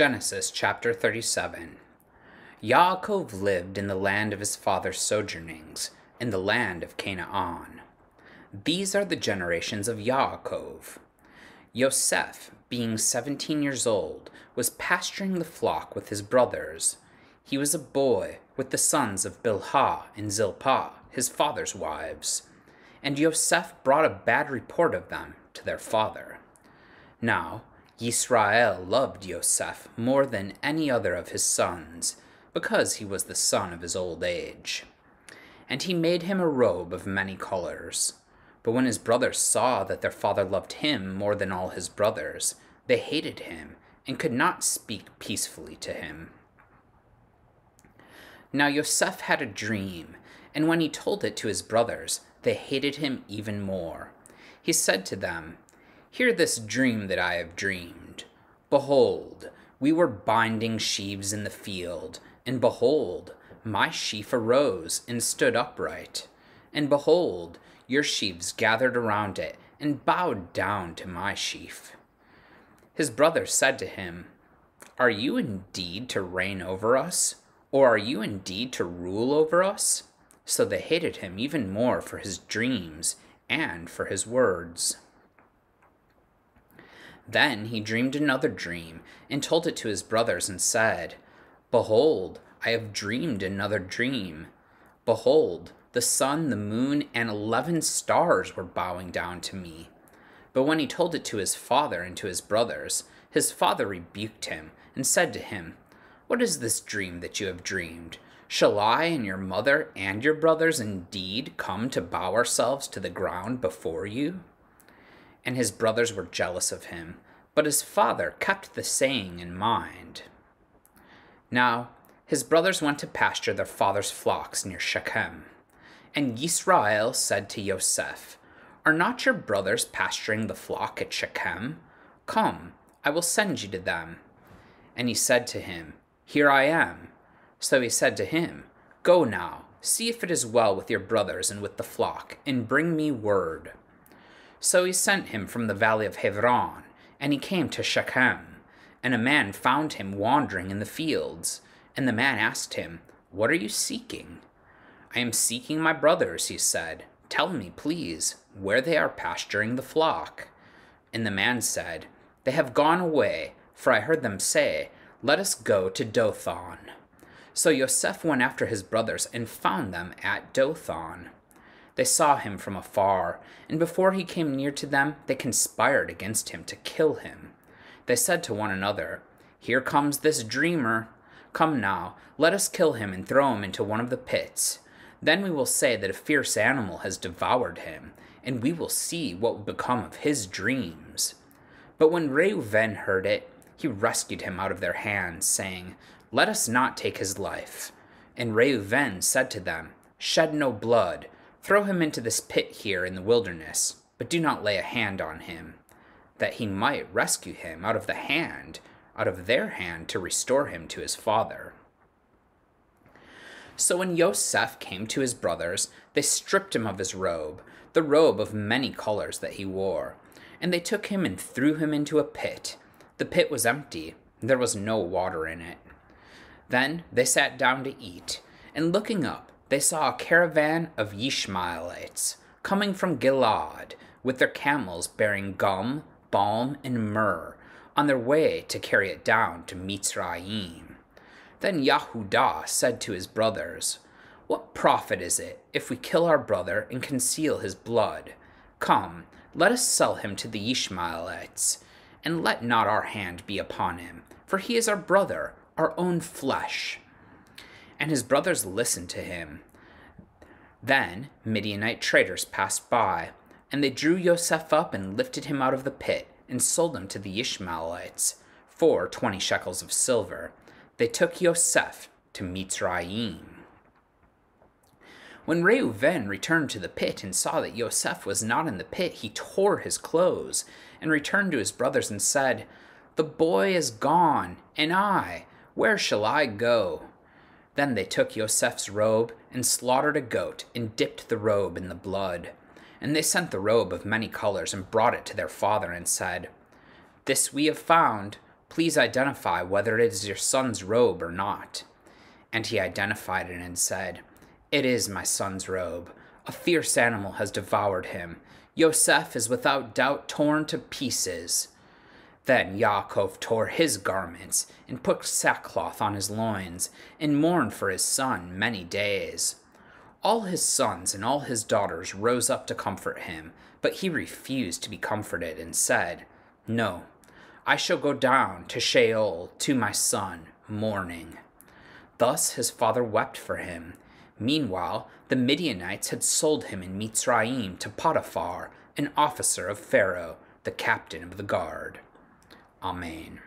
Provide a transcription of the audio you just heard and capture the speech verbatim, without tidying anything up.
Genesis chapter thirty-seven. Yaakov lived in the land of his father's sojournings, in the land of Canaan. These are the generations of Yaakov. Yosef, being seventeen years old, was pasturing the flock with his brothers. He was a boy with the sons of Bilhah and Zilpah, his father's wives. And Yosef brought a bad report of them to their father. Now Yisra'el loved Yosef more than any other of his sons, because he was the son of his old age. And he made him a robe of many colors. But when his brothers saw that their father loved him more than all his brothers, they hated him and could not speak peacefully to him. Now Yosef had a dream, and when he told it to his brothers, they hated him even more. He said to them, "Hear this dream that I have dreamed. Behold, we were binding sheaves in the field, and behold, my sheaf arose and stood upright. And behold, your sheaves gathered around it and bowed down to my sheaf." His brothers said to him, "Are you indeed to reign over us? Or are you indeed to rule over us?" So they hated him even more for his dreams and for his words. Then he dreamed another dream, and told it to his brothers, and said, "Behold, I have dreamed another dream. Behold, the sun, the moon, and eleven stars were bowing down to me." But when he told it to his father and to his brothers, his father rebuked him, and said to him, "What is this dream that you have dreamed? Shall I and your mother and your brothers indeed come to bow ourselves to the ground before you?" And his brothers were jealous of him, but his father kept the saying in mind. Now his brothers went to pasture their father's flocks near Shechem. And Yisra'el said to Yosef, "Are not your brothers pasturing the flock at Shechem? Come, I will send you to them." And he said to him, "Here I am." So he said to him, "Go now, see if it is well with your brothers and with the flock, and bring me word." So he sent him from the valley of Hebron, and he came to Shechem. And a man found him wandering in the fields. And the man asked him, "What are you seeking?" "I am seeking my brothers," he said. "Tell me, please, where they are pasturing the flock." And the man said, "They have gone away, for I heard them say, 'Let us go to Dothan.'" So Yosef went after his brothers and found them at Dothan. They saw him from afar, and before he came near to them, they conspired against him to kill him. They said to one another, "Here comes this dreamer. Come now, let us kill him and throw him into one of the pits. Then we will say that a fierce animal has devoured him, and we will see what will become of his dreams." But when Reuven heard it, he rescued him out of their hands, saying, "Let us not take his life." And Reuven said to them, "Shed no blood. Throw him into this pit here in the wilderness, but do not lay a hand on him," that he might rescue him out of the hand, out of their hand, to restore him to his father. So when Yosef came to his brothers, they stripped him of his robe, the robe of many colors that he wore, and they took him and threw him into a pit. The pit was empty, there was no water in it. Then they sat down to eat, and looking up, they saw a caravan of Ishmaelites coming from Gilad with their camels bearing gum, balm, and myrrh on their way to carry it down to Mitzrayim. Then Yahudah said to his brothers, "What profit is it if we kill our brother and conceal his blood? Come, let us sell him to the Ishmaelites, and let not our hand be upon him, for he is our brother, our own flesh." And his brothers listened to him. Then Midianite traders passed by, and they drew Yosef up and lifted him out of the pit, and sold him to the Ishmaelites for twenty shekels of silver. They took Yosef to Mitzrayim. When Reuven returned to the pit and saw that Yosef was not in the pit, he tore his clothes, and returned to his brothers and said, "The boy is gone, and I, where shall I go?" Then they took Yosef's robe and slaughtered a goat and dipped the robe in the blood. And they sent the robe of many colors and brought it to their father and said, "This we have found. Please identify whether it is your son's robe or not. And he identified it and said, It is my son's robe. A fierce animal has devoured him. Yosef is without doubt torn to pieces. Then Yaakov tore his garments and put sackcloth on his loins and mourned for his son many days. All his sons and all his daughters rose up to comfort him, but he refused to be comforted and said, No, I shall go down to Sheol to my son, mourning. Thus his father wept for him. Meanwhile, the Midianites had sold him in Mitzrayim to Potiphar, an officer of Pharaoh, the captain of the guard. Amen.